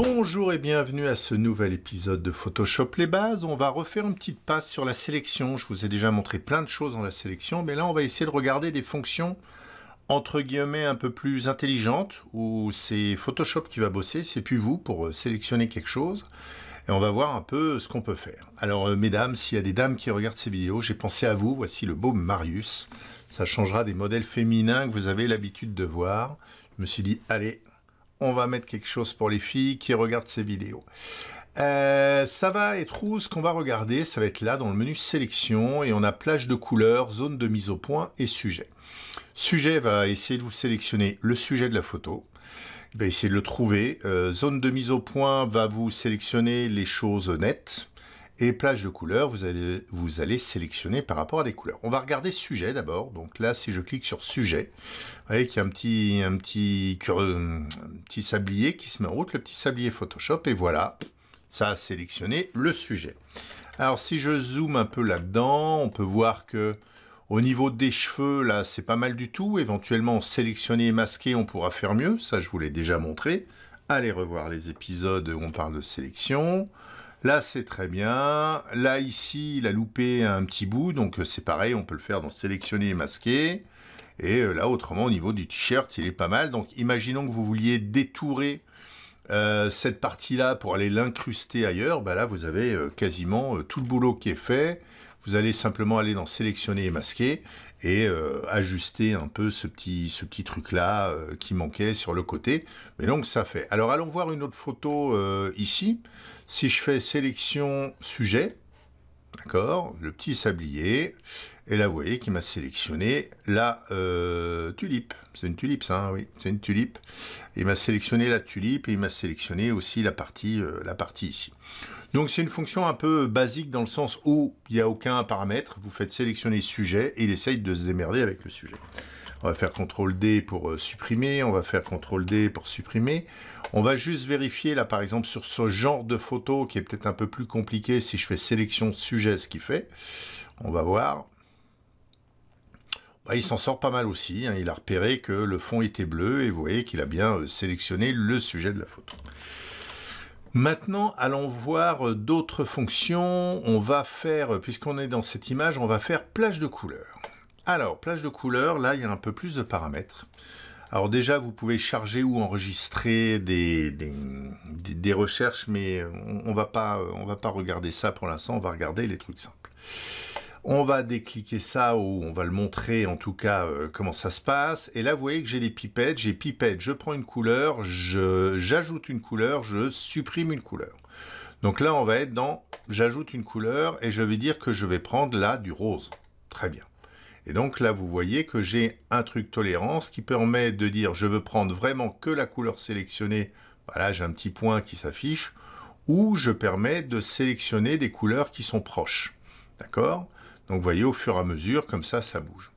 Bonjour et bienvenue à ce nouvel épisode de Photoshop Les Bases. On va refaire une petite passe sur la sélection. Je vous ai déjà montré plein de choses dans la sélection, mais là on va essayer de regarder des fonctions entre guillemets un peu plus intelligentes, où c'est Photoshop qui va bosser, c'est plus vous pour sélectionner quelque chose. Et on va voir un peu ce qu'on peut faire. Alors mesdames, s'il y a des dames qui regardent ces vidéos, j'ai pensé à vous, voici le beau Marius. Ça changera des modèles féminins que vous avez l'habitude de voir. Je me suis dit, allez, on va mettre quelque chose pour les filles qui regardent ces vidéos. Ça va être où ce qu'on va regarder? Ça va être là dans le menu sélection et on a plage de couleurs, zone de mise au point et sujet. Sujet va essayer de vous sélectionner le sujet de la photo. Il va essayer de le trouver. Zone de mise au point va vous sélectionner les choses nettes. Et plage de couleurs, vous allez sélectionner par rapport à des couleurs. On va regarder sujet d'abord. Donc là, si je clique sur sujet, vous voyez qu'il y a un petit sablier qui se met en route, le petit sablier Photoshop. Et voilà, ça a sélectionné le sujet. Alors si je zoome un peu là-dedans, on peut voir que au niveau des cheveux, là, c'est pas mal du tout. Éventuellement, sélectionner et masquer, on pourra faire mieux. Ça, je vous l'ai déjà montré. Allez revoir les épisodes où on parle de sélection. Là, c'est très bien. Là, ici, il a loupé un petit bout. Donc, c'est pareil, on peut le faire dans sélectionner et masquer. Et là, autrement, au niveau du t-shirt, il est pas mal. Donc, imaginons que vous vouliez détourer cette partie-là pour aller l'incruster ailleurs. Bah, là, vous avez quasiment tout le boulot qui est fait. Vous allez simplement aller dans sélectionner et masquer et ajuster un peu ce petit truc-là qui manquait sur le côté. Mais donc, ça fait. Alors, allons voir une autre photo ici. Si je fais sélection sujet, d'accord, le petit sablier, et là vous voyez qu'il m'a sélectionné la tulipe. C'est une tulipe ça, hein, oui, c'est une tulipe. Il m'a sélectionné la tulipe et il m'a sélectionné aussi la partie ici. Donc c'est une fonction un peu basique dans le sens où il n'y a aucun paramètre. Vous faites sélectionner sujet et il essaye de se démerder avec le sujet. On va faire CTRL-D pour supprimer, on va faire CTRL-D pour supprimer. On va juste vérifier, là, par exemple, sur ce genre de photo qui est peut-être un peu plus compliqué, si je fais sélection sujet, ce qu'il fait. On va voir. Bah, il s'en sort pas mal aussi, hein. Il a repéré que le fond était bleu et vous voyez qu'il a bien sélectionné le sujet de la photo. Maintenant, allons voir d'autres fonctions. On va faire, puisqu'on est dans cette image, on va faire plage de couleurs. Alors, plage de couleurs, là, il y a un peu plus de paramètres. Alors déjà, vous pouvez charger ou enregistrer des recherches, mais on va pas regarder ça pour l'instant, on va regarder les trucs simples. On va décliquer ça, ou on va le montrer en tout cas comment ça se passe. Et là, vous voyez que j'ai des pipettes, je prends une couleur, j'ajoute une couleur, je supprime une couleur. Donc là, on va être dans « J'ajoute une couleur » et je vais dire que je vais prendre là du rose. Très bien. Et donc là, vous voyez que j'ai un truc tolérance qui permet de dire je veux prendre vraiment que la couleur sélectionnée. Voilà, j'ai un petit point qui s'affiche. Ou je permets de sélectionner des couleurs qui sont proches. D'accord? Donc vous voyez, au fur et à mesure, comme ça, ça bouge.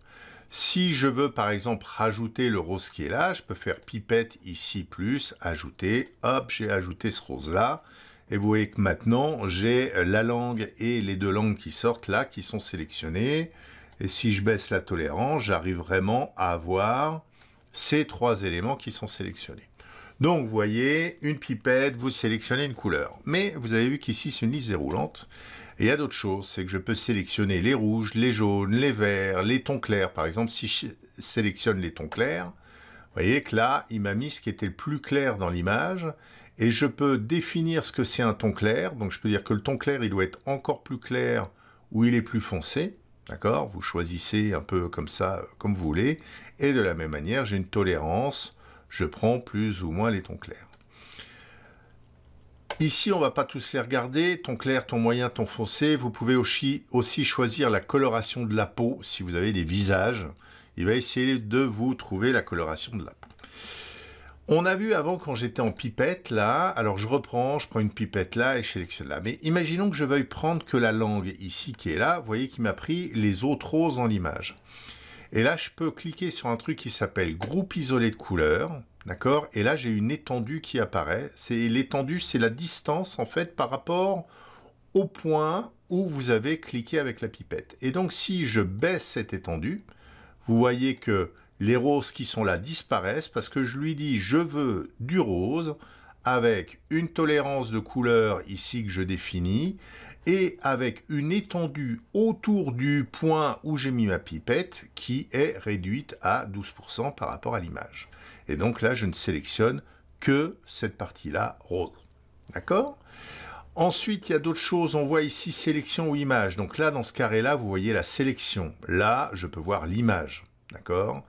Si je veux, par exemple, rajouter le rose qui est là, je peux faire pipette ici, plus, ajouter. Hop, j'ai ajouté ce rose-là. Et vous voyez que maintenant, j'ai la langue et les deux langues qui sortent là, qui sont sélectionnées. Et si je baisse la tolérance, j'arrive vraiment à avoir ces trois éléments qui sont sélectionnés. Donc, vous voyez, une pipette, vous sélectionnez une couleur. Mais vous avez vu qu'ici, c'est une liste déroulante. Et il y a d'autres choses, c'est que je peux sélectionner les rouges, les jaunes, les verts, les tons clairs. Par exemple, si je sélectionne les tons clairs, vous voyez que là, il m'a mis ce qui était le plus clair dans l'image. Et je peux définir ce que c'est un ton clair. Donc, je peux dire que le ton clair, il doit être encore plus clair ou il est plus foncé. D'accord, vous choisissez un peu comme ça, comme vous voulez. Et de la même manière, j'ai une tolérance. Je prends plus ou moins les tons clairs. Ici, on ne va pas tous les regarder. Ton clair, ton moyen, ton foncé. Vous pouvez aussi choisir la coloration de la peau. Si vous avez des visages, il va essayer de vous trouver la coloration de la peau. On a vu avant quand j'étais en pipette, là, alors je reprends, je prends une pipette là et je sélectionne là. Mais imaginons que je veuille prendre que la langue ici qui est là, vous voyez qu'il m'a pris les autres roses dans l'image. Et là, je peux cliquer sur un truc qui s'appelle groupe isolé de couleurs, d'accord? Et là, j'ai une étendue qui apparaît. L'étendue, c'est la distance en fait par rapport au point où vous avez cliqué avec la pipette. Et donc, si je baisse cette étendue, vous voyez que les roses qui sont là disparaissent parce que je lui dis « je veux du rose » avec une tolérance de couleur ici que je définis et avec une étendue autour du point où j'ai mis ma pipette qui est réduite à 12% par rapport à l'image. Et donc là, je ne sélectionne que cette partie-là rose. D'accord ? Ensuite, il y a d'autres choses. On voit ici sélection ou image. Donc là, dans ce carré-là, vous voyez la sélection. Là, je peux voir l'image. D'accord ?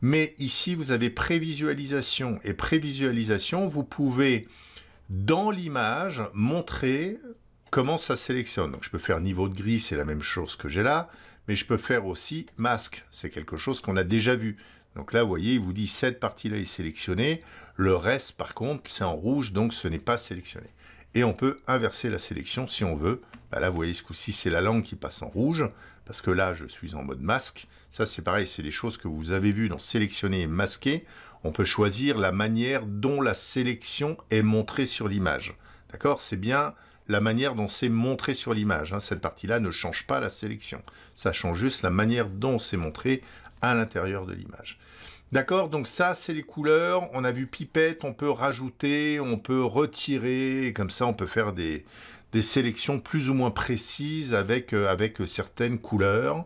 Mais ici, vous avez prévisualisation. Et prévisualisation, vous pouvez, dans l'image, montrer comment ça sélectionne. Donc je peux faire niveau de gris, c'est la même chose que j'ai là. Mais je peux faire aussi masque. C'est quelque chose qu'on a déjà vu. Donc là, vous voyez, il vous dit cette partie-là est sélectionnée. Le reste, par contre, c'est en rouge, donc ce n'est pas sélectionné. Et on peut inverser la sélection si on veut. Ben là, vous voyez, ce coup-ci, c'est la langue qui passe en rouge, parce que là, je suis en mode masque. Ça, c'est pareil, c'est des choses que vous avez vues dans sélectionner et masquer. On peut choisir la manière dont la sélection est montrée sur l'image. D'accord ? C'est bien la manière dont c'est montré sur l'image. Hein. Cette partie-là ne change pas la sélection. Ça change juste la manière dont c'est montré à l'intérieur de l'image. D'accord, donc ça, c'est les couleurs. On a vu pipette, on peut rajouter, on peut retirer. Et comme ça, on peut faire des sélections plus ou moins précises avec certaines couleurs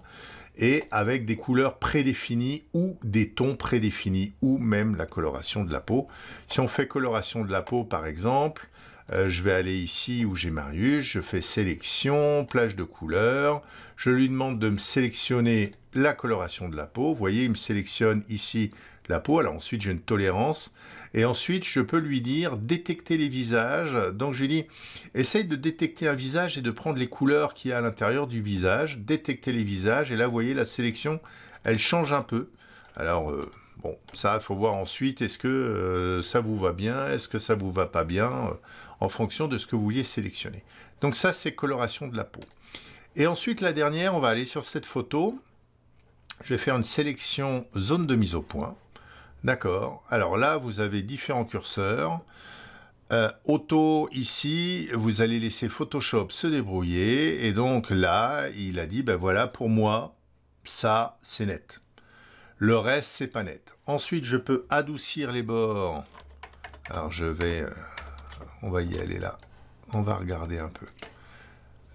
et avec des couleurs prédéfinies ou des tons prédéfinis ou même la coloration de la peau. Si on fait coloration de la peau, par exemple, je vais aller ici où j'ai Marius, je fais sélection, plage de couleurs, je lui demande de me sélectionner la coloration de la peau. Vous voyez, il me sélectionne ici la peau, alors ensuite j'ai une tolérance, et ensuite je peux lui dire détecter les visages. Donc je lui dis, essaye de détecter un visage et de prendre les couleurs qu'il y a à l'intérieur du visage, détecter les visages, et là vous voyez la sélection, elle change un peu. Alors, bon, ça, il faut voir ensuite, est-ce que ça vous va bien, est-ce que ça vous va pas bien, en fonction de ce que vous vouliez sélectionner. Donc ça, c'est coloration de la peau. Et ensuite, la dernière, on va aller sur cette photo. Je vais faire une sélection zone de mise au point. D'accord. Alors là, vous avez différents curseurs. Auto, ici, vous allez laisser Photoshop se débrouiller. Et donc là, il a dit, ben voilà, pour moi, ça, c'est net. Le reste, c'est pas net. Ensuite, je peux adoucir les bords. Alors, je vais... on va y aller là. On va regarder un peu.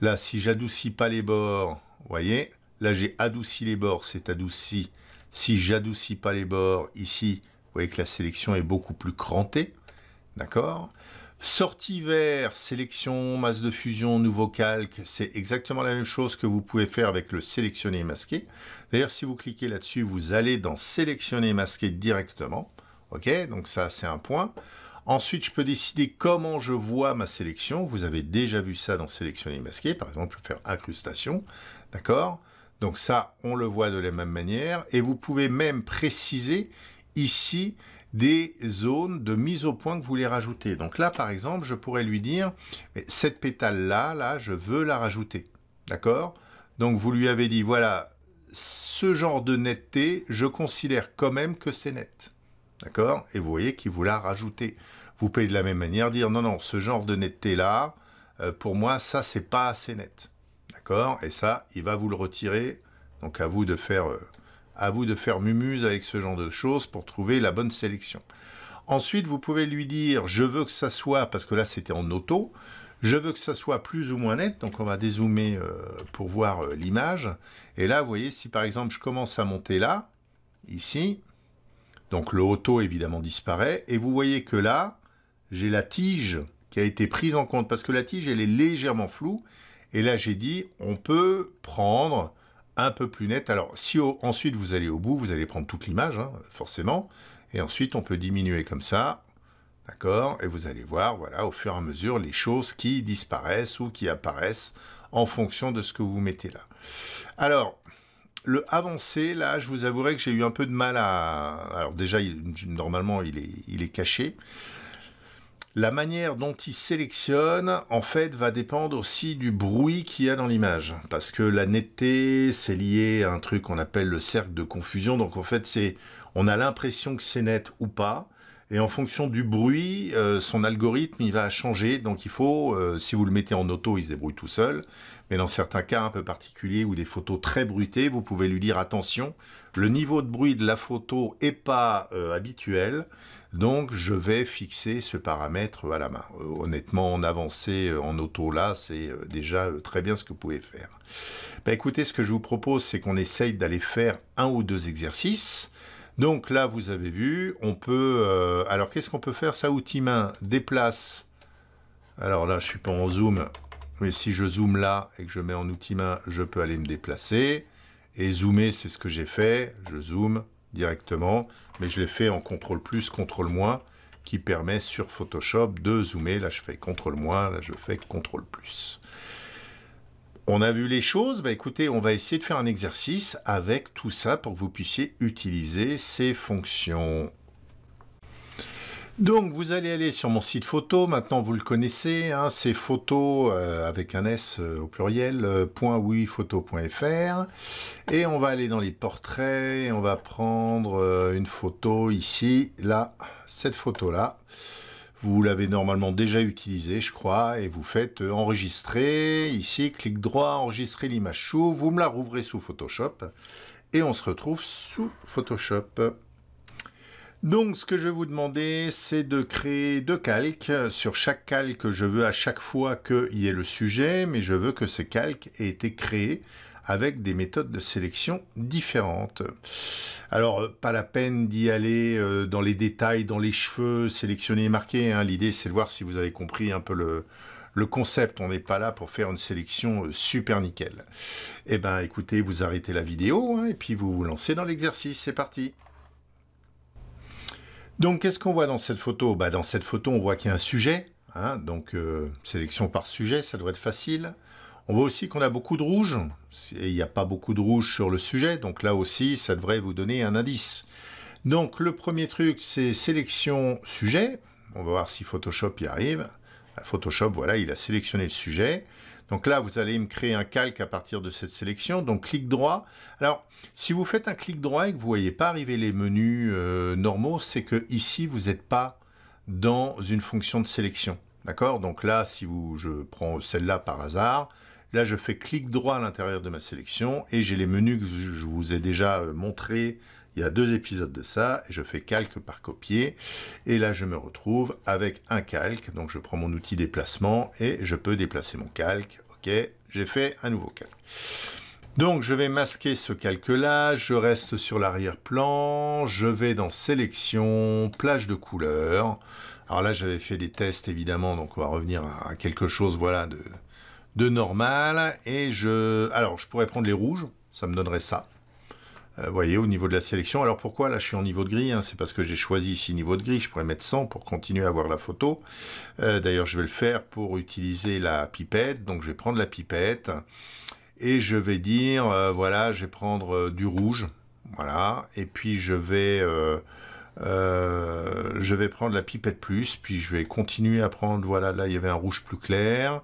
Là, si j'adoucis pas les bords, vous voyez, là, j'ai adouci les bords, c'est adouci. Si j'adoucis pas les bords, ici, vous voyez que la sélection est beaucoup plus crantée. D'accord ? Sortie vert, sélection, masse de fusion, nouveau calque, c'est exactement la même chose que vous pouvez faire avec le sélectionner et masquer. D'ailleurs, si vous cliquez là-dessus, vous allez dans sélectionner et masquer directement. Ok, donc ça, c'est un point. Ensuite, je peux décider comment je vois ma sélection. Vous avez déjà vu ça dans sélectionner et masquer. Par exemple, je peux faire incrustation. D'accord, donc ça, on le voit de la même manière. Et vous pouvez même préciser ici des zones de mise au point que vous voulez rajouter. Donc là, par exemple, je pourrais lui dire, mais cette pétale-là, là, je veux la rajouter. D'accord ? Donc vous lui avez dit, voilà, ce genre de netteté, je considère quand même que c'est net. D'accord ? Et vous voyez qu'il vous l'a rajouté. Vous pouvez de la même manière dire, non, non, ce genre de netteté-là, pour moi, ça, c'est pas assez net. D'accord ? Et ça, il va vous le retirer. Donc à vous de faire... mumuse avec ce genre de choses pour trouver la bonne sélection. Ensuite, vous pouvez lui dire, je veux que ça soit, parce que là c'était en auto, je veux que ça soit plus ou moins net, donc on va dézoomer pour voir l'image. Et là, vous voyez, si par exemple je commence à monter là, ici, donc le auto évidemment disparaît, et vous voyez que là, j'ai la tige qui a été prise en compte, parce que la tige, elle est légèrement floue, et là j'ai dit, on peut prendre... un peu plus net. Alors, si ensuite vous allez au bout, vous allez prendre toute l'image, hein, forcément, et ensuite on peut diminuer comme ça, d'accord, et vous allez voir, voilà, au fur et à mesure, les choses qui disparaissent ou qui apparaissent en fonction de ce que vous mettez là. Alors, le avancer, là, je vous avouerai que j'ai eu un peu de mal à... Alors déjà, normalement, il est caché. La manière dont il sélectionne, en fait, va dépendre aussi du bruit qu'il y a dans l'image. Parce que la netteté, c'est lié à un truc qu'on appelle le cercle de confusion. Donc, en fait, on a l'impression que c'est net ou pas. et en fonction du bruit, son algorithme il va changer. Donc il faut, si vous le mettez en auto, il se débrouille tout seul, mais dans certains cas un peu particuliers ou des photos très bruitées, vous pouvez lui dire attention, le niveau de bruit de la photo n'est pas habituel, donc je vais fixer ce paramètre à la main. Honnêtement, en avancée, en auto, là, c'est déjà très bien ce que vous pouvez faire. Ben, écoutez, ce que je vous propose, c'est qu'on essaye d'aller faire un ou deux exercices. Donc là, vous avez vu, on peut... alors, qu'est-ce qu'on peut faire? Ça, outil main, déplace. Alors là, je ne suis pas en zoom, mais si je zoome là et que je mets en outil main, je peux aller me déplacer. Et zoomer, c'est ce que j'ai fait. Je zoome directement, mais je l'ai fait en CTRL+, CTRL-, qui permet sur Photoshop de zoomer. Là, je fais CTRL-, là, je fais CTRL+. On a vu les choses, bah écoutez, on va essayer de faire un exercice avec tout ça pour que vous puissiez utiliser ces fonctions. Donc vous allez aller sur mon site photo, maintenant vous le connaissez, hein, c'est photo avec un S au pluriel, ouiouiphoto.fr, et on va aller dans les portraits, on va prendre une photo ici, là, cette photo-là. Vous l'avez normalement déjà utilisé, je crois, et vous faites enregistrer, ici, clic droit, enregistrer l'image sous, vous me la rouvrez sous Photoshop, et on se retrouve sous Photoshop. Donc, ce que je vais vous demander, c'est de créer deux calques. Sur chaque calque, je veux à chaque fois qu'il y ait le sujet, mais je veux que ce calque ait été créé avec des méthodes de sélection différentes. Alors, pas la peine d'y aller dans les détails, dans les cheveux, sélectionner et marquer, hein. L'idée, c'est de voir si vous avez compris un peu le concept. On n'est pas là pour faire une sélection super nickel. Eh bien, écoutez, vous arrêtez la vidéo, hein, et puis vous vous lancez dans l'exercice. C'est parti. Donc, qu'est-ce qu'on voit dans cette photo? Bah, dans cette photo, on voit qu'il y a un sujet. Hein, donc, sélection par sujet, ça doit être facile. On voit aussi qu'on a beaucoup de rouge, et il n'y a pas beaucoup de rouge sur le sujet, donc là aussi, ça devrait vous donner un indice. Donc, le premier truc, c'est sélection sujet. On va voir si Photoshop y arrive. Photoshop, voilà, il a sélectionné le sujet. Donc là, vous allez me créer un calque à partir de cette sélection. Donc, clic droit. Alors, si vous faites un clic droit et que vous ne voyez pas arriver les menus normaux, c'est que ici, vous n'êtes pas dans une fonction de sélection. D'accord? Donc là, si vous, je prends celle-là par hasard, là je fais clic droit à l'intérieur de ma sélection et j'ai les menus que je vous ai déjà montrés il y a 2 épisodes de ça, et je fais calque par copier, et là je me retrouve avec un calque, donc je prends mon outil déplacement et je peux déplacer mon calque. Ok, j'ai fait un nouveau calque. Donc je vais masquer ce calque-là, je reste sur l'arrière-plan, je vais dans sélection, plage de couleurs. Alors là, j'avais fait des tests, évidemment, donc on va revenir à quelque chose, voilà, de normal. Et alors, je pourrais prendre les rouges, ça me donnerait ça. Vous voyez, au niveau de la sélection. Alors pourquoi là, je suis en niveau de gris, hein, c'est parce que j'ai choisi ici niveau de gris. Je pourrais mettre 100 pour continuer à voir la photo. D'ailleurs, je vais le faire pour utiliser la pipette. Donc, je vais prendre la pipette et je vais dire, voilà, je vais prendre du rouge. Voilà, et puis je vais prendre la pipette plus, puis je vais continuer à prendre, voilà, là il y avait un rouge plus clair,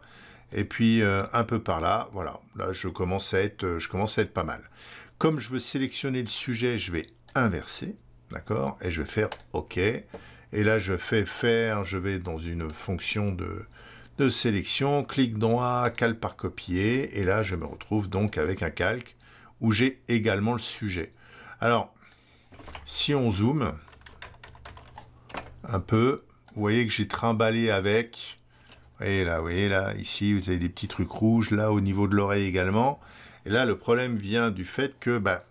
et puis un peu par là, voilà, là je commence à être pas mal. Comme je veux sélectionner le sujet, je vais inverser, d'accord, et je vais faire OK, et là je fais faire, je vais dans une fonction de sélection, clic droit, calque par copier, et là je me retrouve donc avec un calque où j'ai également le sujet. Alors, si on zoome un peu, vous voyez que j'ai trimballé avec, vous voyez là, ici vous avez des petits trucs rouges, là au niveau de l'oreille également, et là le problème vient du fait que bah,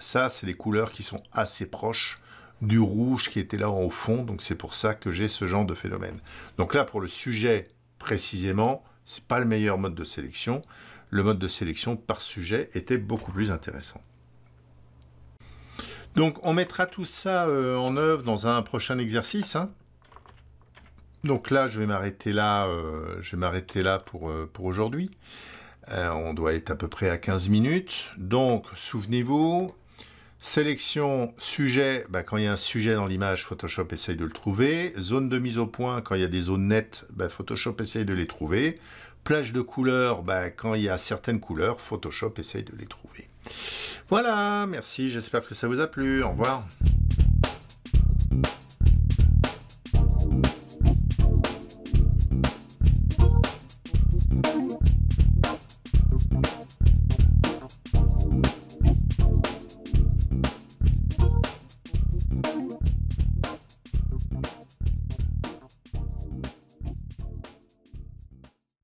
ça c'est des couleurs qui sont assez proches du rouge qui était là au fond, donc c'est pour ça que j'ai ce genre de phénomène. Donc là pour le sujet précisément, c'est pas le meilleur mode de sélection, le mode de sélection par sujet était beaucoup plus intéressant. Donc, on mettra tout ça en œuvre dans un prochain exercice. Hein. Donc là, je vais m'arrêter là, pour aujourd'hui. On doit être à peu près à 15 minutes. Donc, souvenez-vous, sélection, sujet, bah, quand il y a un sujet dans l'image, Photoshop essaye de le trouver. Zone de mise au point, quand il y a des zones nettes, bah, Photoshop essaye de les trouver. Plage de couleurs, bah, quand il y a certaines couleurs, Photoshop essaye de les trouver. Voilà, merci, j'espère que ça vous a plu, au revoir.